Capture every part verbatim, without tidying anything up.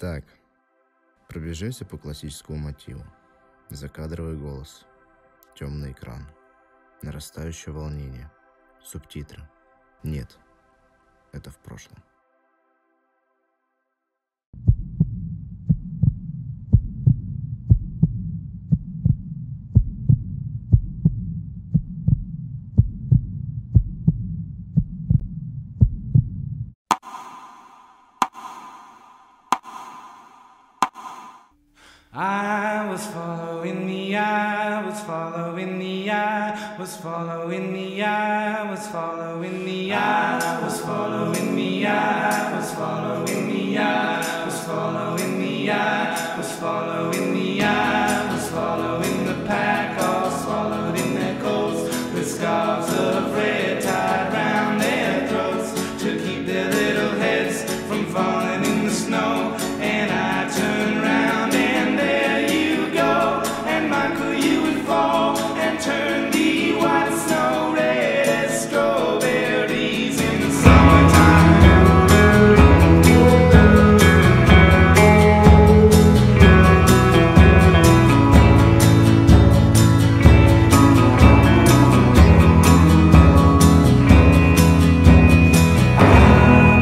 Так, пробежимся по классическому мотиву. Закадровый голос, темный экран, нарастающее волнение, субтитры. Нет, это в прошлом. I was following the eye, was following the eye, was following the eye, was following the eye, was following the eye, was following the eye, was following the eye, was following the eye, was following the pack, all swallowed in their coats with scarves of red tied round their throats to keep their little heads from falling in the snow. And I turned round and there you go, and Michael you would fall and turn the white snow red as strawberries in the summertime. I was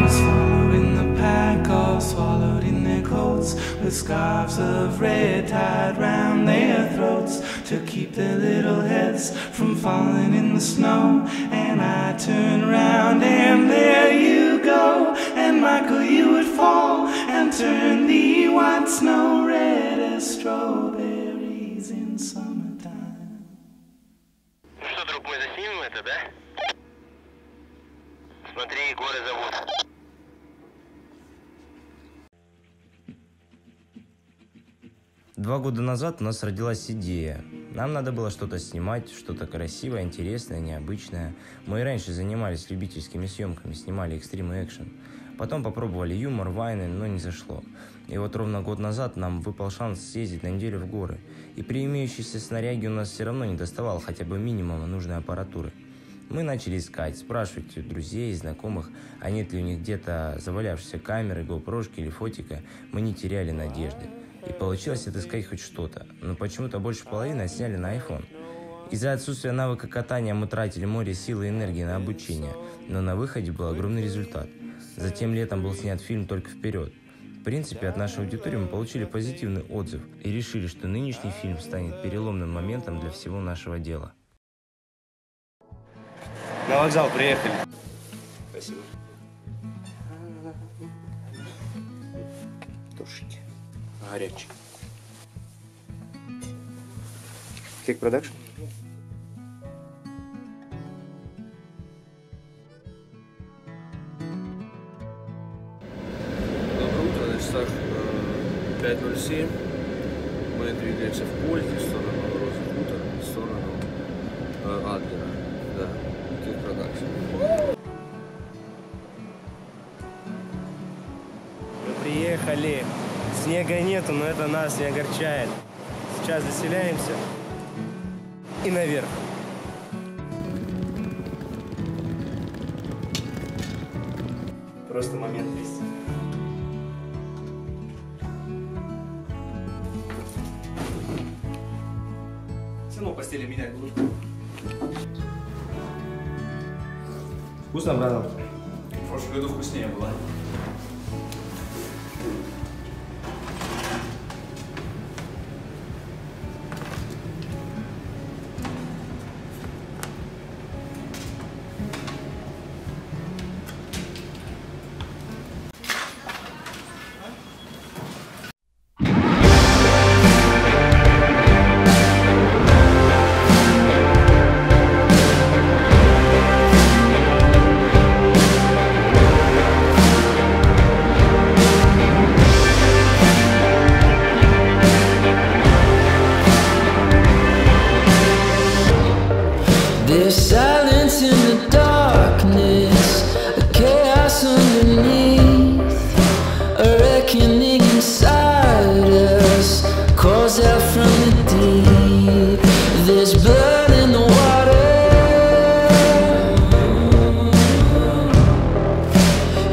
following the pack, all swallowed in their coats, with scarves of red tied round their throats to keep their little heads from falling in the snow. And I turned round and there you go, and Michael you would fall and turn the white snow red as strawberries in summertime. Ну что, друг мой, заснимем это, да? Смотри, горы зовут. Два года назад у нас родилась идея. Нам надо было что-то снимать, что-то красивое, интересное, необычное. Мы и раньше занимались любительскими съемками, снимали экстрим и экшен. Потом попробовали юмор, вайны, но не зашло. И вот ровно год назад нам выпал шанс съездить на неделю в горы. И при имеющейся снаряге у нас все равно не доставало хотя бы минимума нужной аппаратуры. Мы начали искать, спрашивать у друзей, знакомых, а нет ли у них где-то завалявшейся камеры, гоупрошки или фотика. Мы не теряли надежды. И получилось отыскать хоть что-то, но почему-то больше половины отсняли на iPhone. Из-за отсутствия навыка катания мы тратили море сил и энергии на обучение, но на выходе был огромный результат. Затем летом был снят фильм «Только вперед». В принципе, от нашей аудитории мы получили позитивный отзыв и решили, что нынешний фильм станет переломным моментом для всего нашего дела. На вокзал приехали. Спасибо. Тушите. Горячий. Кик продакшн? Доброе утро, на часах пять ноль семь. Мы двигаемся в поле в сторону Розы Хутор, в сторону Адлера. Да, Кик продакшн. Мы приехали. Снега нету, но это нас не огорчает. Сейчас заселяемся и наверх. Просто момент есть. Все равно постели менять будут. Вкусно, братан? В прошлом году вкуснее было.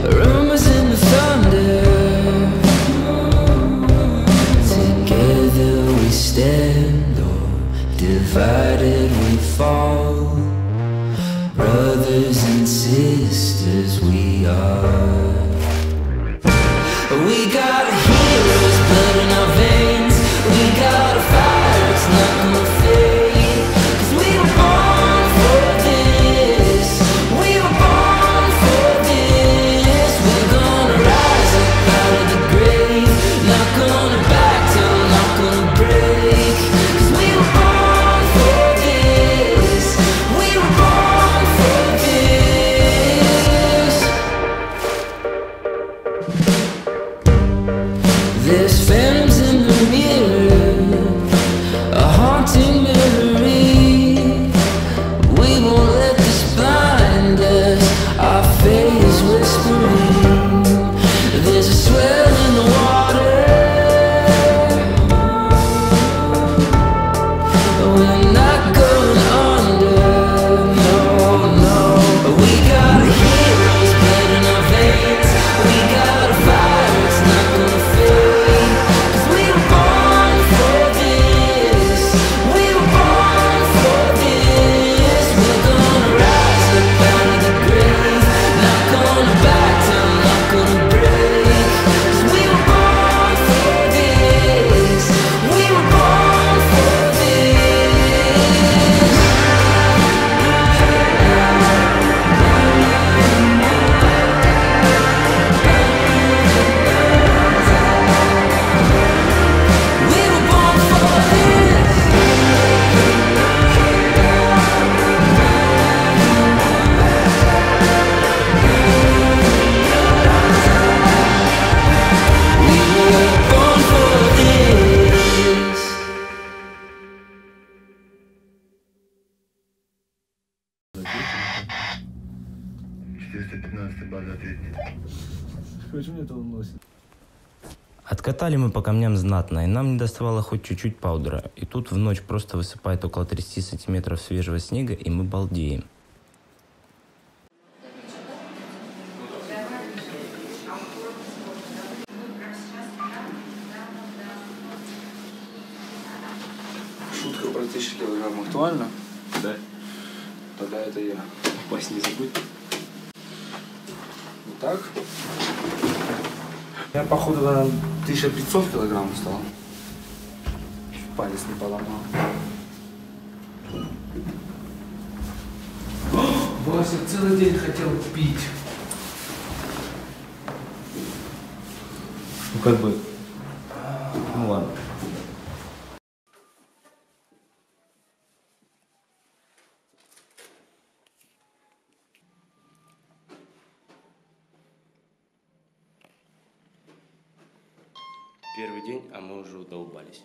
Rumors in the thunder. Откатали мы по камням знатно, и нам не доставало хоть чуть-чуть паудера. И тут в ночь просто высыпает около тридцати сантиметров свежего снега, и мы балдеем. Шутка про тысячу килограмм актуальна? Да. Тогда это я. Пасть не забудь. Вот так. Я, походу, на тысяча пятьсот килограмм стал. Палец не поломал. Вася целый день хотел пить. Ну, как бы... Ну, ладно. Первый день, а мы уже удолбались.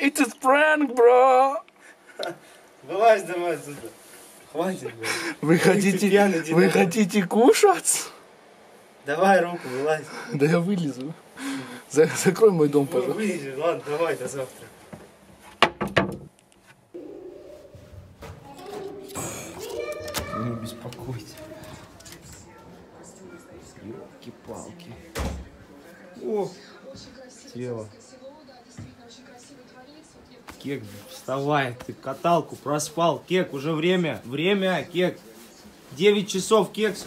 It's a prank, bro! Вылазь домой отсюда. Хватит, бля. Вы хотите, вы хотите кушать? Давай руку, вылазь. Да я вылезу. Закрой мой дом, пожалуйста. Вылезешь, ладно, давай, до завтра. Не беспокойся. Ёлки-палки. О, тело. Кек, вставай, ты каталку проспал. Кек, уже время, время, Кек. девять часов, Кекс.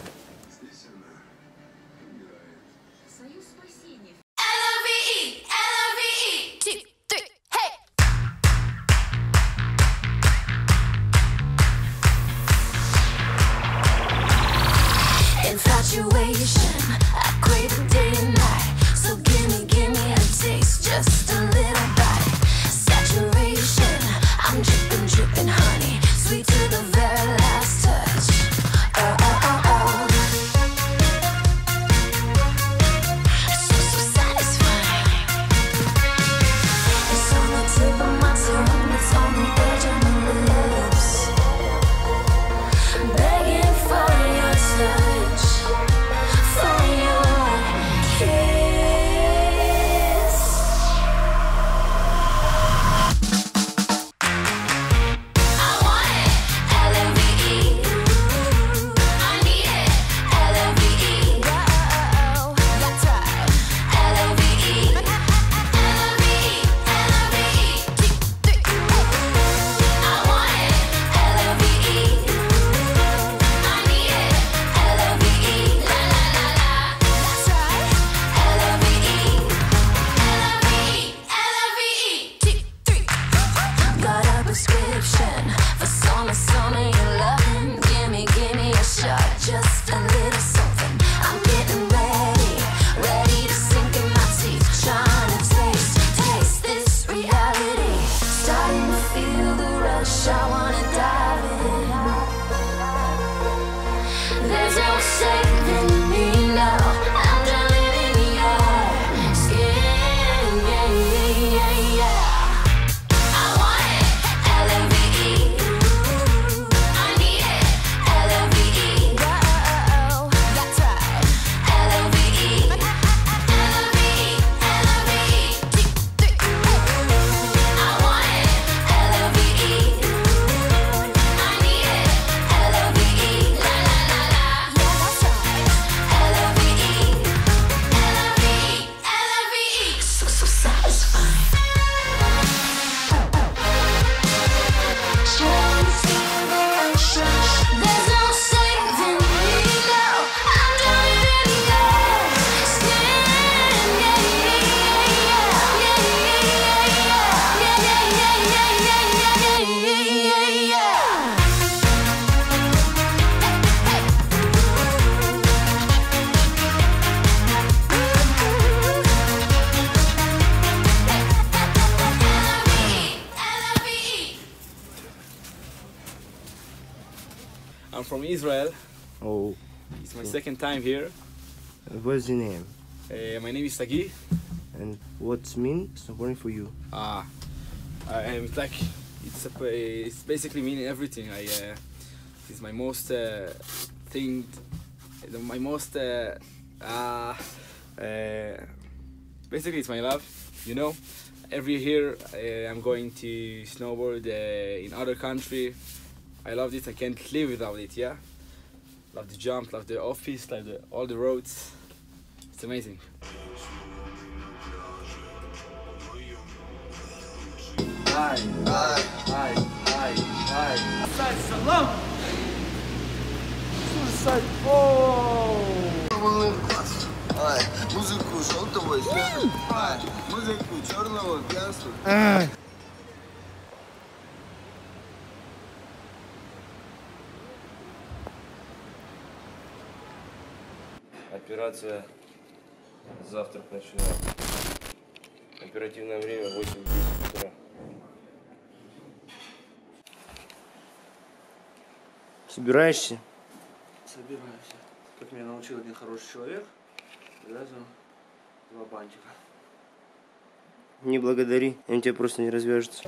I'm from Israel. Oh. It's my second time here. What's your name? Uh, my name is Sagi. And what's mean snowboarding for you? Ah, I am like it's a, it's basically meaning everything. I uh, it's my most uh, thing, my most uh, uh, uh, basically it's my love. You know, every year uh, I'm going to snowboard uh, in other country. I love it. I can't live without it. Yeah, love the jump, love the office, love the, all the roads. It's amazing. Ай, ай, ай, ай, ай. Сай, салам! Сай, оу! Волны класс. Ай, музыку желтого и черного. Ай, музыку черного пьянства. Ай. Операция завтрак начинается. Оперативное время восемь десять утра. Собираешься? Собираюсь. Как меня научил один хороший человек, завязываю два бантика. Не благодари, они тебя просто не развяжутся.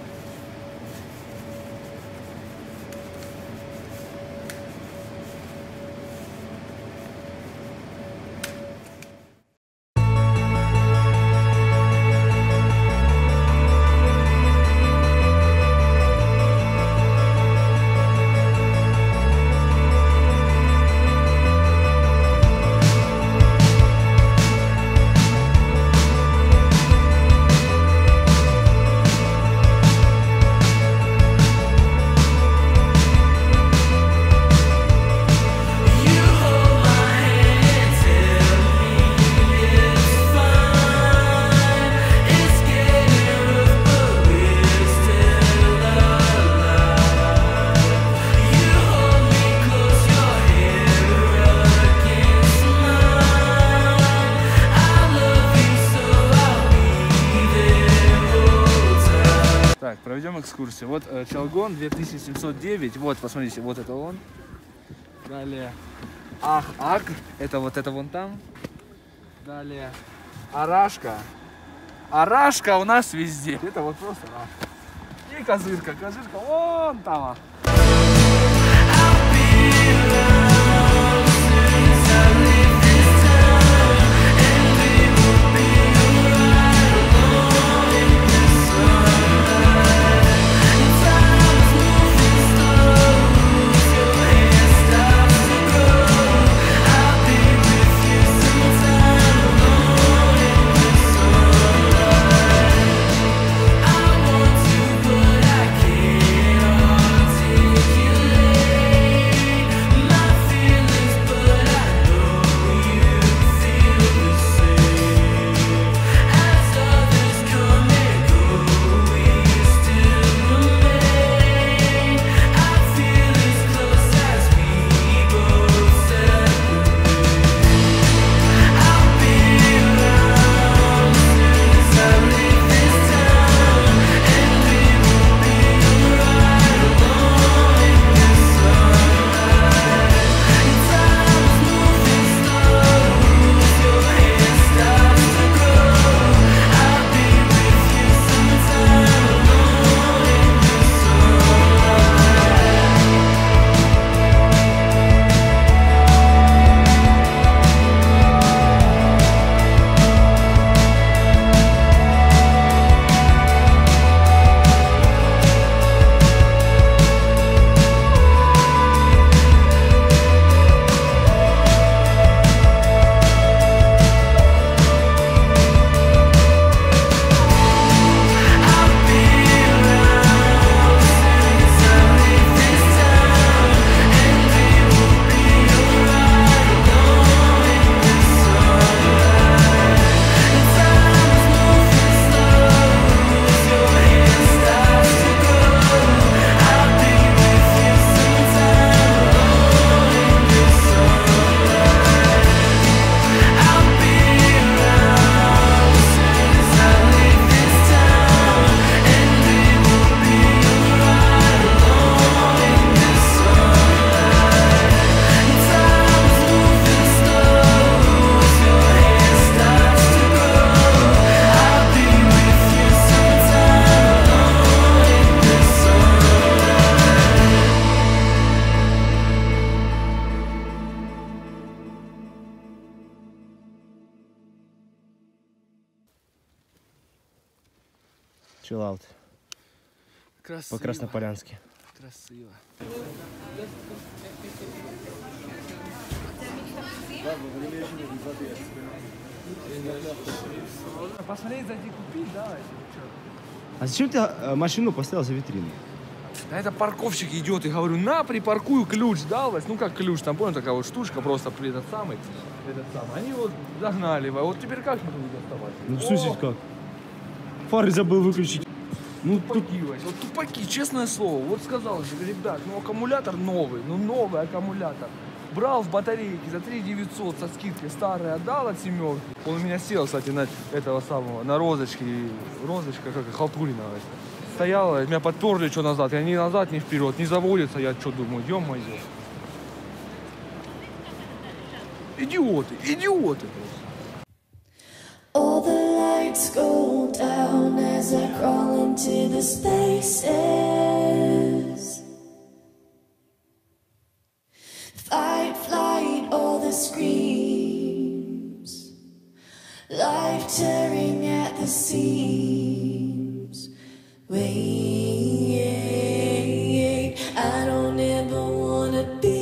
Проведем экскурсию. Вот э, Чалгон две тысячи семьсот девять. Вот, посмотрите, вот это он. Далее Ах, Ак. Это вот это вон там. Далее Арашка. Арашка у нас везде. Это вот просто Арашка. И Козырка. Козырка вон там. чилаут. По-красно-полянски. Красиво. Посмотри, зайди купить, давай. А зачем ты машину поставил за витриной? Да это парковщик идет и говорю, на, припаркую, ключ далось. Ну как ключ, там, понял, такая вот штучка, просто этот самый, этот самый. Они вот догнали, вот теперь как мы будем доставать? Ну что здесь как? Фары забыл выключить. Ну, тупаки, тут... вот тупаки, честное слово. Вот сказал же, ребят, ну аккумулятор новый, ну новый аккумулятор. Брал в батарейке за три девятьсот со скидкой, старый отдал от семерки. Он у меня сел, кстати, на этого самого, на розочке. Розочка, как халтурина. Стояла, меня подперли что назад, я ни назад, ни вперед, не заводится, я что думаю, ё-моё. Идиоты, идиоты. All the lights go down as I crawl into the spaces. Fight, flight, all the screams. Life tearing at the seams. Wait, I don't ever wanna be.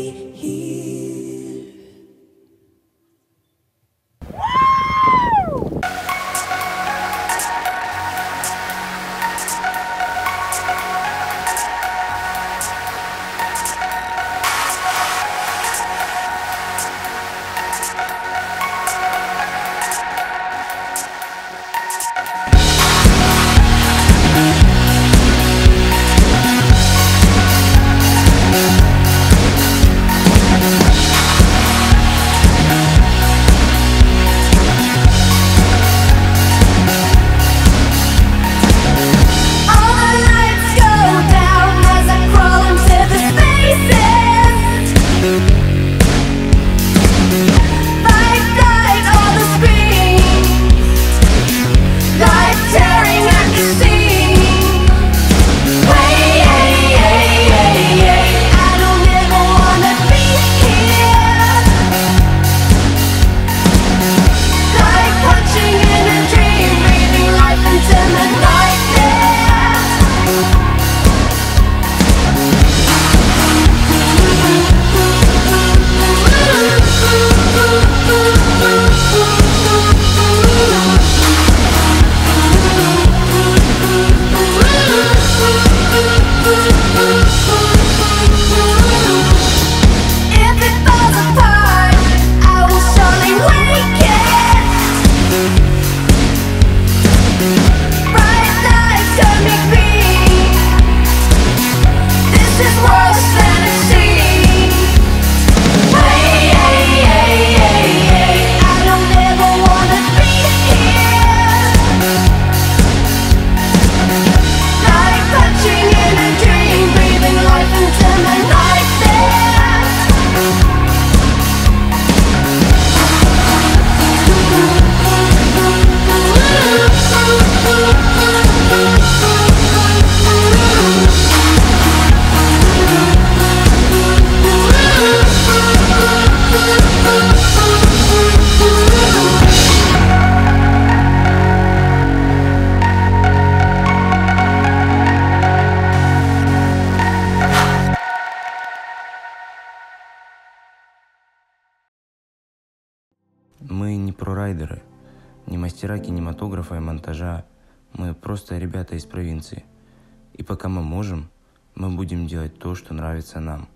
Мы не прорайдеры, не мастера кинематографа и монтажа, мы просто ребята из провинции. И пока мы можем, мы будем делать то, что нравится нам.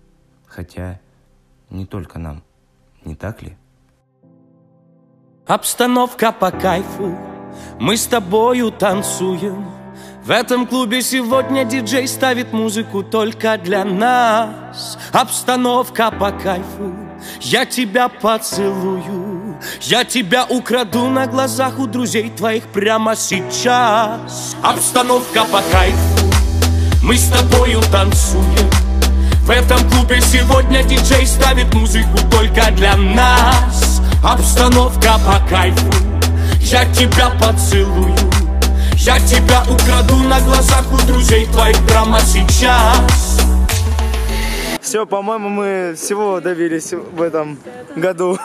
Хотя не только нам, не так ли? Обстановка по кайфу, мы с тобою танцуем. В этом клубе сегодня диджей ставит музыку только для нас. Обстановка по кайфу, я тебя поцелую. Я тебя украду на глазах у друзей твоих прямо сейчас. Обстановка по кайфу, мы с тобою танцуем. В этом клубе сегодня диджей ставит музыку только для нас. Обстановка по кайфу, я тебя поцелую. Я тебя украду на глазах у друзей твоих прямо сейчас. Все, по-моему, мы всего добились в этом году.